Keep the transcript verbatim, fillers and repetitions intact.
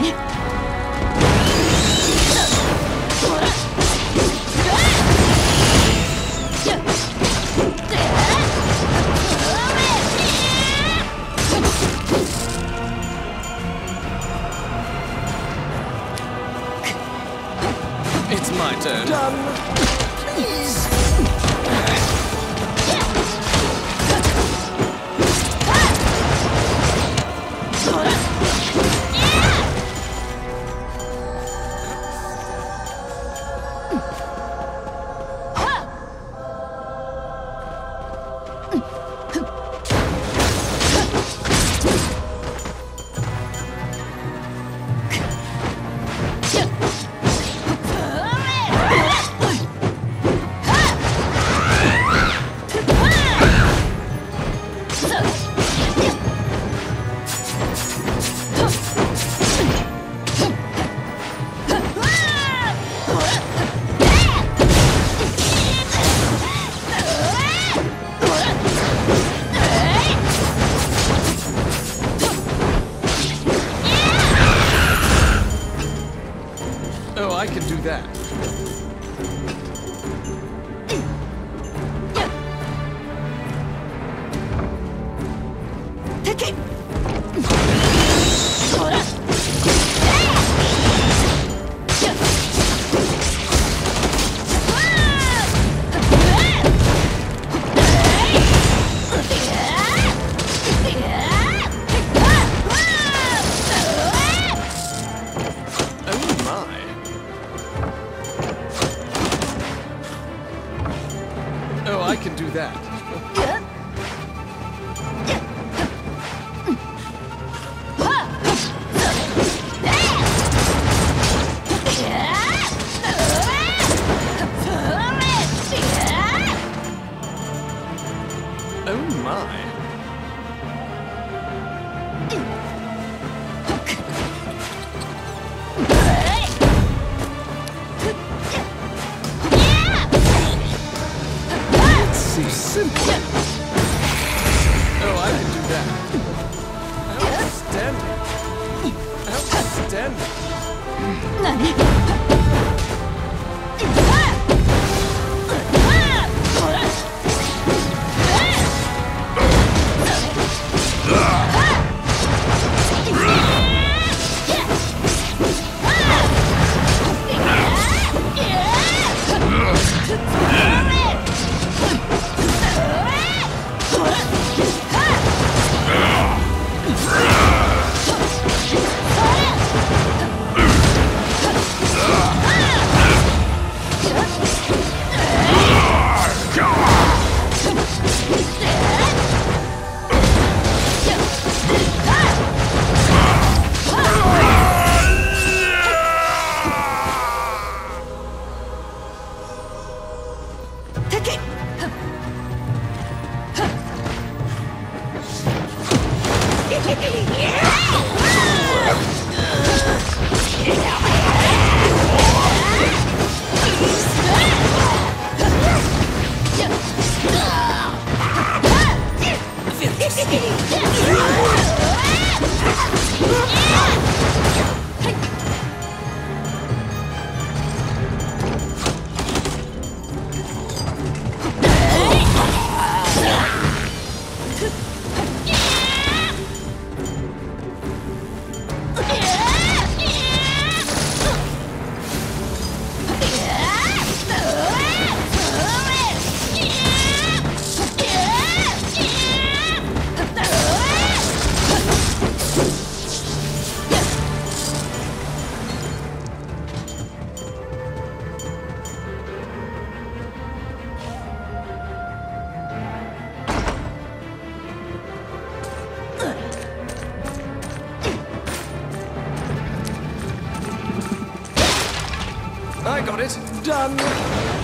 面。It's my turn. Done. Please. I can do that. I can do that. Oh my. Oh, I can do that. Outstanding. Outstanding. I got it. Done.